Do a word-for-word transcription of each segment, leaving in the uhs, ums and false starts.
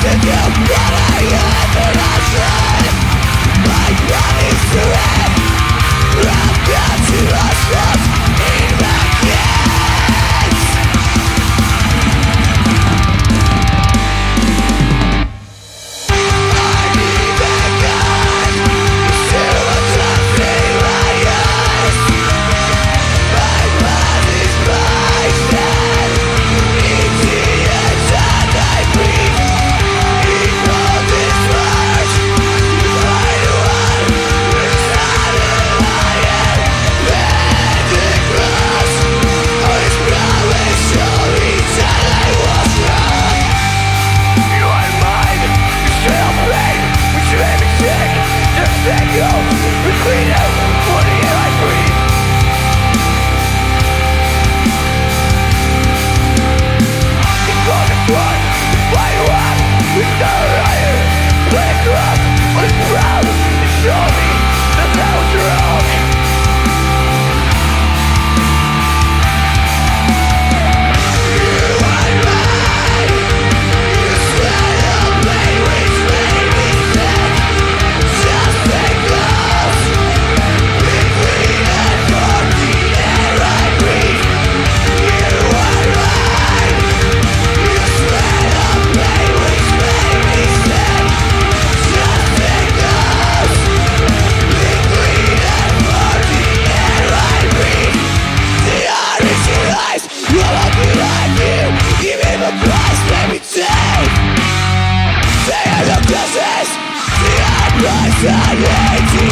This is the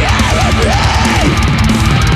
end of the day.